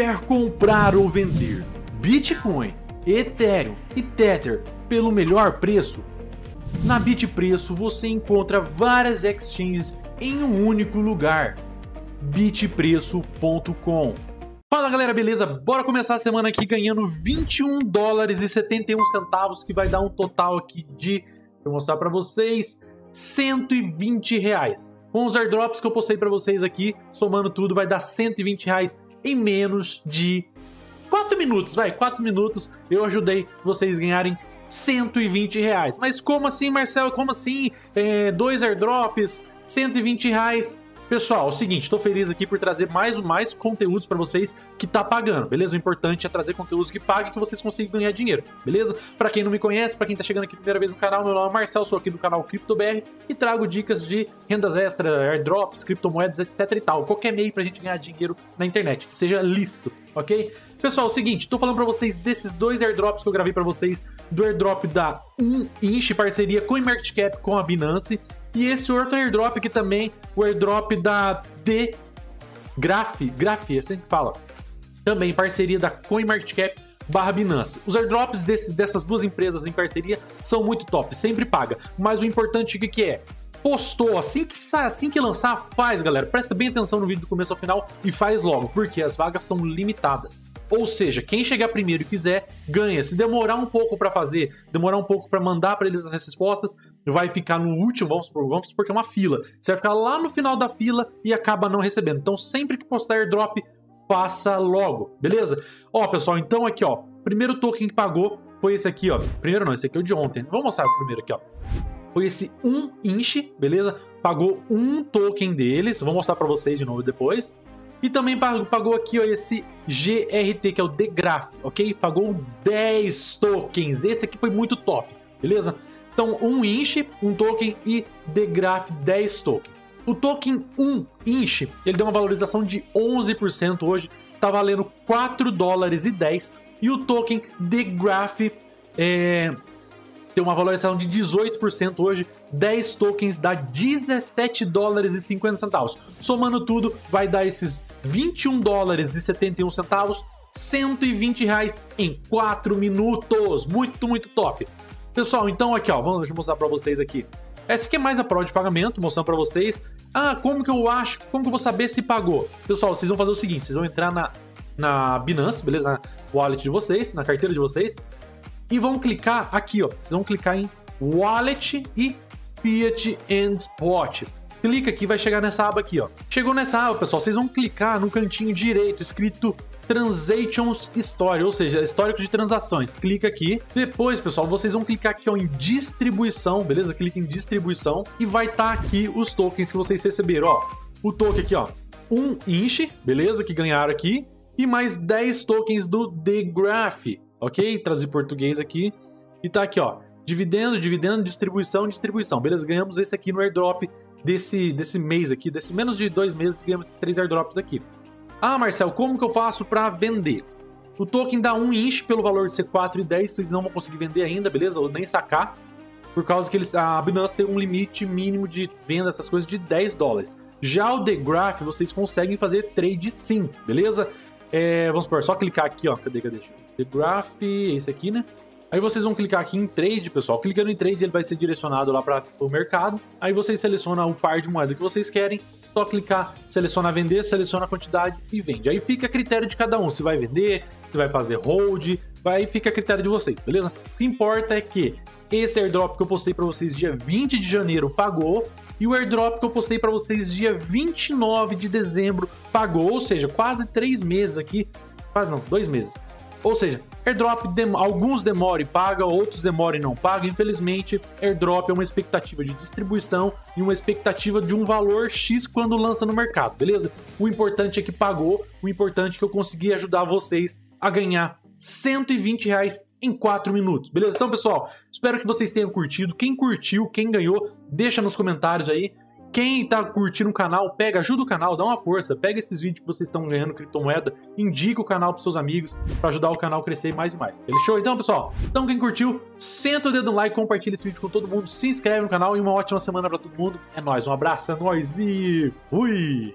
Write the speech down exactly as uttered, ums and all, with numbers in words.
quer comprar ou vender Bitcoin, Ethereum e Tether pelo melhor preço? Na Bitpreço você encontra várias exchanges em um único lugar, bitpreço ponto com. Fala galera, beleza? Bora começar a semana aqui ganhando vinte e um dólares e setenta e um centavos, que vai dar um total aqui de, vou mostrar para vocês, cento e vinte reais. Com os airdrops que eu postei para vocês aqui, somando tudo, vai dar cento e vinte reais em menos de quatro minutos, vai, quatro minutos eu ajudei vocês ganharem cento e vinte reais. Mas como assim, Marcelo? Como assim? É, dois airdrops, cento e vinte reais... Pessoal, é o seguinte, estou feliz aqui por trazer mais mais conteúdos para vocês que tá pagando, beleza? O importante é trazer conteúdos que paguem, que vocês consigam ganhar dinheiro, beleza? Para quem não me conhece, para quem tá chegando aqui a primeira vez no canal, meu nome é Marcel, sou aqui do canal CryptoBR e trago dicas de rendas extras, airdrops, criptomoedas, etcétera e tal. Qualquer meio pra gente ganhar dinheiro na internet, que seja lícito, ok? Pessoal, é o seguinte, tô falando pra vocês desses dois airdrops que eu gravei pra vocês, do airdrop da um inch, parceria CoinMarketCap com a Binance, e esse outro airdrop aqui também, o airdrop da The Graph, Graph, é assim que fala, também parceria da CoinMarketCap barra Binance. Os airdrops desse, dessas duas empresas em parceria são muito top, sempre paga, mas o importante o que que é? Postou, assim que, assim que lançar, faz galera, presta bem atenção no vídeo do começo ao final e faz logo, porque as vagas são limitadas. Ou seja, quem chegar primeiro e fizer, ganha. Se demorar um pouco para fazer, demorar um pouco para mandar para eles as respostas, vai ficar no último, vamos supor, vamos supor que é uma fila. Você vai ficar lá no final da fila e acaba não recebendo. Então, sempre que postar airdrop, passa logo, beleza? Ó, pessoal, então aqui, ó, primeiro token que pagou foi esse aqui, ó. Primeiro não, esse aqui é o de ontem. Vamos mostrar o primeiro aqui, ó. Foi esse um inch, beleza? Pagou um token deles. Vou mostrar para vocês de novo depois. E também pagou aqui, ó, esse G R T, que é o The Graph, ok? Pagou dez tokens, esse aqui foi muito top, beleza? Então, um inch, um token, e The Graph, dez tokens. O token um inch, ele deu uma valorização de onze por cento hoje, tá valendo quatro dólares e dez, e o token The Graph é... tem uma valorização de dezoito por cento hoje, dez tokens dá dezessete dólares e cinquenta centavos. Somando tudo, vai dar esses vinte e um dólares e setenta e um centavos, cento e vinte reais em quatro minutos. Muito, muito top. Pessoal, então aqui, ó, vamos mostrar para vocês aqui. Essa aqui é mais a prova de pagamento, mostrando para vocês. Ah, como que eu acho, como que eu vou saber se pagou? Pessoal, vocês vão fazer o seguinte, vocês vão entrar na, na Binance, beleza? Na wallet de vocês, na carteira de vocês. E vão clicar aqui, ó. Vocês vão clicar em Wallet e Fiat and Spot. Clica aqui, vai chegar nessa aba aqui, ó. Chegou nessa aba, pessoal. Vocês vão clicar no cantinho direito, escrito Transactions History, ou seja, histórico de transações. Clica aqui. Depois, pessoal, vocês vão clicar aqui, ó, em distribuição, beleza? Clica em distribuição e vai estar aqui os tokens que vocês receberam, ó. O token aqui, ó. Um inch, beleza? Que ganharam aqui. E mais dez tokens do The Graph. Ok? Traduzir português aqui. E tá aqui, ó. Dividendo, dividendo, distribuição, distribuição. Beleza? Ganhamos esse aqui no airdrop desse, desse mês aqui. Desse menos de dois meses, ganhamos esses três airdrops aqui. Ah, Marcel, como que eu faço pra vender? O token dá um inch pelo valor de ser quatro e dez. Vocês não vão conseguir vender ainda, beleza? Ou nem sacar. Por causa que eles, a Binance tem um limite mínimo de venda, essas coisas, de dez dólares. Já o The Graph, vocês conseguem fazer trade sim, beleza? É, vamos supor, só clicar aqui, ó. Cadê, cadê? The Graph, esse aqui, né? Aí vocês vão clicar aqui em Trade, pessoal. Clicando em Trade, ele vai ser direcionado lá para o mercado. Aí vocês selecionam o par de moeda que vocês querem. Só clicar, seleciona vender, seleciona a quantidade e vende. Aí fica a critério de cada um, se vai vender, se vai fazer hold. Aí fica a critério de vocês, beleza? O que importa é que esse airdrop que eu postei para vocês dia vinte de janeiro pagou. E o airdrop que eu postei para vocês dia vinte e nove de dezembro pagou, ou seja, quase três meses aqui, quase não, dois meses. Ou seja, airdrop, dem alguns demora e paga, outros demora e não paga. Infelizmente, airdrop é uma expectativa de distribuição e uma expectativa de um valor X quando lança no mercado, beleza? O importante é que pagou, o importante é que eu consegui ajudar vocês a ganhar cento e vinte reais em quatro minutos, beleza? Então, pessoal, espero que vocês tenham curtido. Quem curtiu, quem ganhou, deixa nos comentários aí. Quem tá curtindo o canal, pega, ajuda o canal, dá uma força, pega esses vídeos que vocês estão ganhando criptomoeda, indica o canal pros seus amigos para ajudar o canal a crescer mais e mais. Fechou? Então, pessoal, então quem curtiu, senta o dedo no like, compartilha esse vídeo com todo mundo, se inscreve no canal e uma ótima semana para todo mundo. É nóis, um abraço, é nóis e fui!